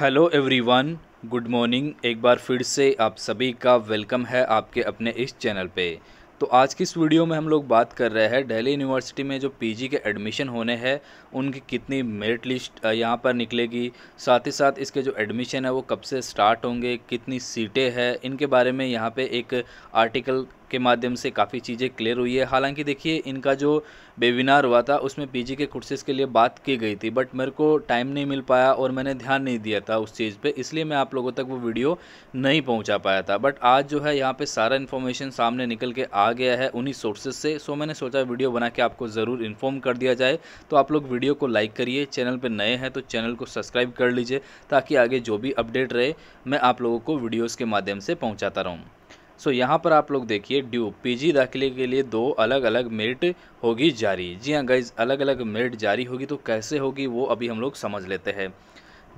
Hello everyone, good morning. एक बार फिर से आप सभी का वेलकम है आपके अपने इस चैनल पे। तो आज की इस वीडियो में हम लोग बात कर रहे हैं दिल्ली यूनिवर्सिटी में जो पीजी के एडमिशन होने हैं उनकी कितनी मेरिट लिस्ट यहाँ पर निकलेगी, साथ ही साथ इसके जो एडमिशन है वो कब से स्टार्ट होंगे, कितनी सीटें हैं, इनके बारे में यहाँ पे एक आर्टिकल के माध्यम से काफ़ी चीज़ें क्लियर हुई है। हालांकि देखिए, इनका जो वेबिनार हुआ था उसमें पीजी के कोर्सेज़ के लिए बात की गई थी, बट मेरे को टाइम नहीं मिल पाया और मैंने ध्यान नहीं दिया था उस चीज़ पे, इसलिए मैं आप लोगों तक वो वीडियो नहीं पहुंचा पाया था। बट आज जो है यहाँ पे सारा इन्फॉर्मेशन सामने निकल के आ गया है उन्हीं सोर्सेज से। सो मैंने सोचा वीडियो बना के आपको ज़रूर इन्फॉर्म कर दिया जाए। तो आप लोग वीडियो को लाइक करिए, चैनल पर नए हैं तो चैनल को सब्सक्राइब कर लीजिए, ताकि आगे जो भी अपडेट रहे मैं आप लोगों को वीडियोज़ के माध्यम से पहुँचाता रहूँ। सो यहाँ पर आप लोग देखिए, ड्यू पीजी दाखिले के लिए दो अलग अलग मेरिट होगी जारी। जी हाँ गाइज, अलग अलग मेरिट जारी होगी, तो कैसे होगी वो अभी हम लोग समझ लेते हैं।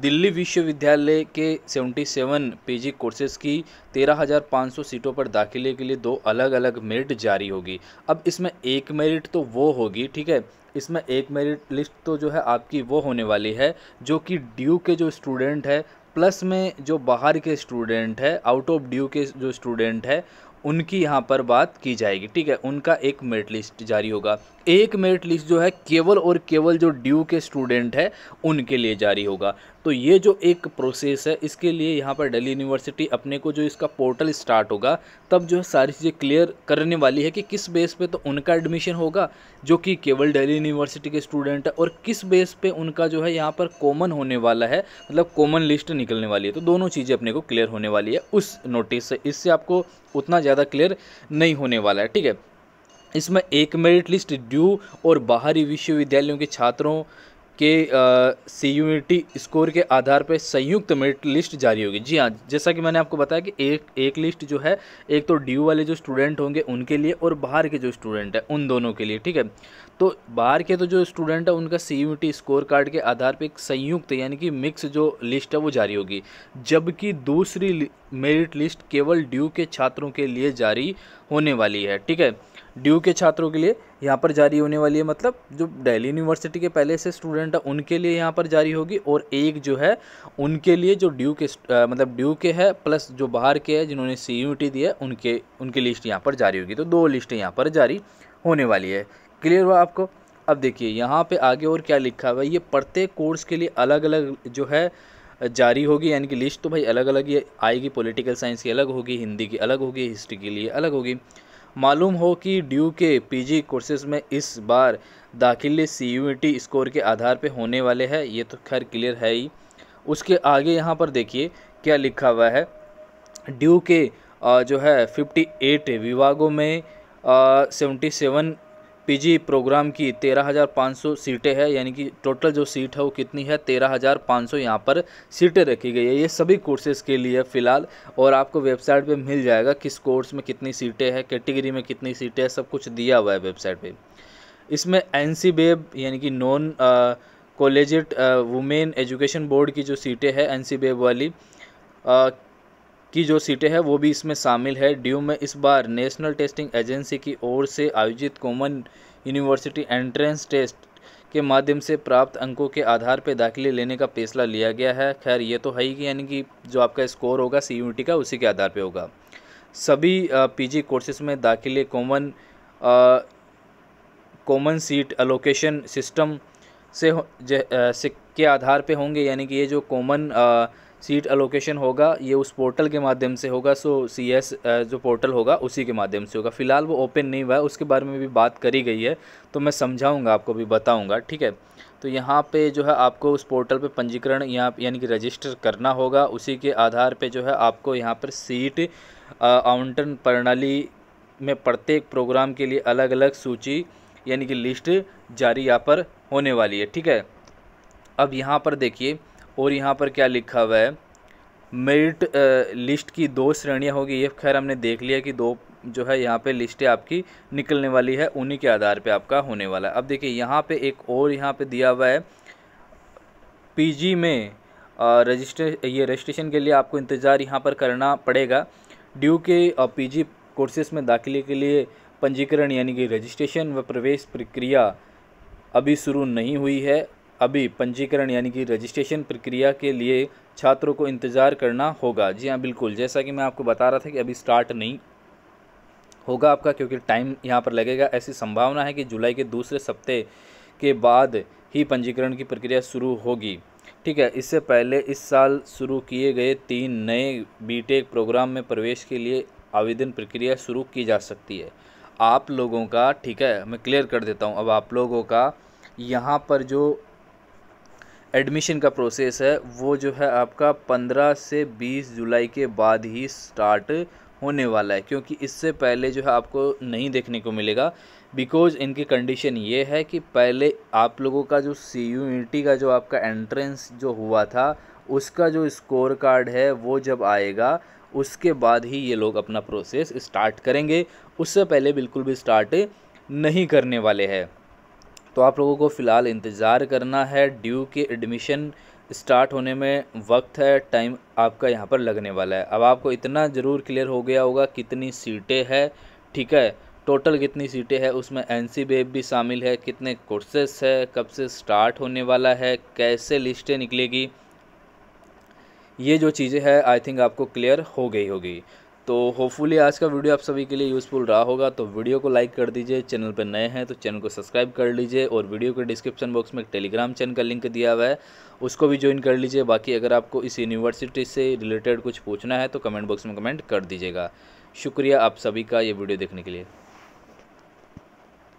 दिल्ली विश्वविद्यालय के 77 पीजी कोर्सेज़ की 13,500 सीटों पर दाखिले के लिए दो अलग अलग मेरिट जारी होगी। अब इसमें एक मेरिट तो वो होगी, ठीक है, इसमें एक मेरिट लिस्ट तो जो है आपकी वो होने वाली है जो कि ड्यू के जो स्टूडेंट है प्लस में जो बाहर के स्टूडेंट है, आउट ऑफ ड्यू के जो स्टूडेंट है उनकी यहाँ पर बात की जाएगी, ठीक है, उनका एक मेरिट लिस्ट जारी होगा। एक मेरिट लिस्ट जो है केवल और केवल जो ड्यू के स्टूडेंट है उनके लिए जारी होगा। तो ये जो एक प्रोसेस है इसके लिए यहाँ पर दिल्ली यूनिवर्सिटी अपने को जो इसका पोर्टल स्टार्ट होगा तब जो है सारी चीज़ें क्लियर करने वाली है कि किस बेस पे तो उनका एडमिशन होगा जो कि केवल दिल्ली यूनिवर्सिटी के स्टूडेंट है, और किस बेस पे उनका जो है यहाँ पर कॉमन होने वाला है, मतलब कॉमन लिस्ट निकलने वाली है। तो दोनों चीज़ें अपने को क्लियर होने वाली है उस नोटिस से, इससे आपको उतना ज़्यादा क्लियर नहीं होने वाला है, ठीक है। इसमें एक मेरिट लिस्ट ड्यू और बाहरी विश्वविद्यालयों के छात्रों के सीयूईटी स्कोर के आधार पर संयुक्त मेरिट लिस्ट जारी होगी। जी हाँ, जैसा कि मैंने आपको बताया कि एक लिस्ट जो है, एक तो ड्यू वाले जो स्टूडेंट होंगे उनके लिए और बाहर के जो स्टूडेंट है उन दोनों के लिए, ठीक है। तो बाहर के तो जो स्टूडेंट है उनका सीयूईटी स्कोर कार्ड के आधार पर एक संयुक्त यानी कि मिक्स जो लिस्ट है वो जारी होगी, जबकि दूसरी मेरिट लिस्ट केवल ड्यू के छात्रों के लिए जारी होने वाली है, ठीक है। ड्यू के छात्रों के लिए यहाँ पर जारी होने वाली है, मतलब जो दिल्ली यूनिवर्सिटी के पहले से स्टूडेंट है उनके लिए यहाँ पर जारी होगी, और एक जो है उनके लिए जो ड्यू के मतलब ड्यू के है प्लस जो बाहर के है जिन्होंने सीयूईटी दिया है उनकी लिस्ट यहाँ पर जारी होगी। तो दो लिस्ट यहाँ पर जारी होने वाली है। क्लियर हुआ आपको? अब देखिए यहाँ पर आगे और क्या लिखा हुआ है, ये प्रत्येक कोर्स के लिए अलग अलग जो है जारी होगी, यानी कि लिस्ट तो भाई अलग अलग ये आएगी। पॉलिटिकल साइंस की अलग होगी, हिंदी की अलग होगी, हिस्ट्री के लिए अलग होगी। मालूम हो कि ड्यू के पीजी कोर्सेज़ में इस बार दाखिले सीयूईटी स्कोर के आधार पे होने वाले हैं, ये तो खैर क्लियर है ही। उसके आगे यहाँ पर देखिए क्या लिखा हुआ है, ड्यू के जो है 58 विभागों में 77 पीजी प्रोग्राम की 13,500 सीटें हैं, यानी कि टोटल जो सीट है वो कितनी है, 13,500 यहाँ पर सीटें रखी गई है। ये सभी कोर्सेज़ के लिए फ़िलहाल, और आपको वेबसाइट पे मिल जाएगा किस कोर्स में कितनी सीटें हैं, कैटेगरी में कितनी सीटें हैं, सब कुछ दिया हुआ है वेबसाइट पे। इसमें एनसीबेब यानी कि non collegiate women education board की जो सीटें हैं, एनसीबेब वाली की जो सीटें हैं वो भी इसमें शामिल है। ड्यू में इस बार नेशनल टेस्टिंग एजेंसी की ओर से आयोजित कॉमन यूनिवर्सिटी एंट्रेंस टेस्ट के माध्यम से प्राप्त अंकों के आधार पर दाखिले लेने का फैसला लिया गया है। खैर ये तो है ही, यानी कि जो आपका स्कोर होगा सीयूईटी का उसी के आधार पे होगा। सभी पीजी कोर्सेज़ में दाखिले कॉमन सीट एलोकेशन सिस्टम से के आधार पे होंगे, यानी कि ये जो कॉमन सीट एलोकेशन होगा ये उस पोर्टल के माध्यम से होगा। सो सीएस जो पोर्टल होगा उसी के माध्यम से होगा, फ़िलहाल वो ओपन नहीं हुआ है, उसके बारे में भी बात करी गई है तो मैं समझाऊंगा, आपको भी बताऊंगा, ठीक है। तो यहाँ पे जो है आपको उस पोर्टल पे पंजीकरण यहाँ यानी कि रजिस्टर करना होगा, उसी के आधार पे जो है आपको यहाँ पर सीट आवंटन प्रणाली में प्रत्येक प्रोग्राम के लिए अलग अलग सूची यानी कि लिस्ट जारी यहाँ पर होने वाली है, ठीक है। अब यहाँ पर देखिए और यहाँ पर क्या लिखा हुआ है, मेरिट लिस्ट की दो श्रेणियाँ होगी। ये खैर हमने देख लिया कि दो जो है यहाँ पे लिस्टें आपकी निकलने वाली है, उन्हीं के आधार पे आपका होने वाला है। अब देखिए यहाँ पे एक और यहाँ पे दिया हुआ है, पीजी में रजिस्ट्रेशन के लिए आपको इंतज़ार यहाँ पर करना पड़ेगा। ड्यू के पीजी कोर्सेज़ में दाखिले के लिए पंजीकरण यानी कि रजिस्ट्रेशन व प्रवेश प्रक्रिया अभी शुरू नहीं हुई है, अभी पंजीकरण यानी कि रजिस्ट्रेशन प्रक्रिया के लिए छात्रों को इंतज़ार करना होगा। जी हाँ बिल्कुल, जैसा कि मैं आपको बता रहा था कि अभी स्टार्ट नहीं होगा आपका, क्योंकि टाइम यहाँ पर लगेगा। ऐसी संभावना है कि जुलाई के दूसरे सप्ताह के बाद ही पंजीकरण की प्रक्रिया शुरू होगी। ठीक है, इससे पहले इस साल शुरू किए गए 3 नए बीटेक प्रोग्राम में प्रवेश के लिए आवेदन प्रक्रिया शुरू की जा सकती है। आप लोगों का, ठीक है मैं क्लियर कर देता हूँ, अब आप लोगों का यहाँ पर जो एडमिशन का प्रोसेस है वो जो है आपका 15 से 20 जुलाई के बाद ही स्टार्ट होने वाला है, क्योंकि इससे पहले जो है आपको नहीं देखने को मिलेगा। बिकॉज़ इनकी कंडीशन ये है कि पहले आप लोगों का जो CUET का जो आपका एंट्रेंस जो हुआ था उसका जो स्कोर कार्ड है वो जब आएगा उसके बाद ही ये लोग अपना प्रोसेस स्टार्ट करेंगे, उससे पहले बिल्कुल भी स्टार्ट नहीं करने वाले हैं। तो आप लोगों को फ़िलहाल इंतज़ार करना है। DU के एडमिशन स्टार्ट होने में वक्त है, टाइम आपका यहाँ पर लगने वाला है। अब आपको इतना ज़रूर क्लियर हो गया होगा कितनी सीटें हैं, ठीक है टोटल कितनी सीटें हैं, उसमें NC BEP भी शामिल है, कितने कोर्सेस है, कब से स्टार्ट होने वाला है, कैसे लिस्टें निकलेगी, ये जो चीज़ें हैं आई थिंक आपको क्लियर हो गई होगी। तो होपफुली आज का वीडियो आप सभी के लिए यूज़फुल रहा होगा। तो वीडियो को लाइक कर दीजिए, चैनल पर नए हैं तो चैनल को सब्सक्राइब कर लीजिए, और वीडियो के डिस्क्रिप्शन बॉक्स में एक टेलीग्राम चैनल का लिंक दिया हुआ है, उसको भी ज्वाइन कर लीजिए। बाकी अगर आपको इस यूनिवर्सिटी से रिलेटेड कुछ पूछना है तो कमेंट बॉक्स में कमेंट कर दीजिएगा। शुक्रिया आप सभी का ये वीडियो देखने के लिए।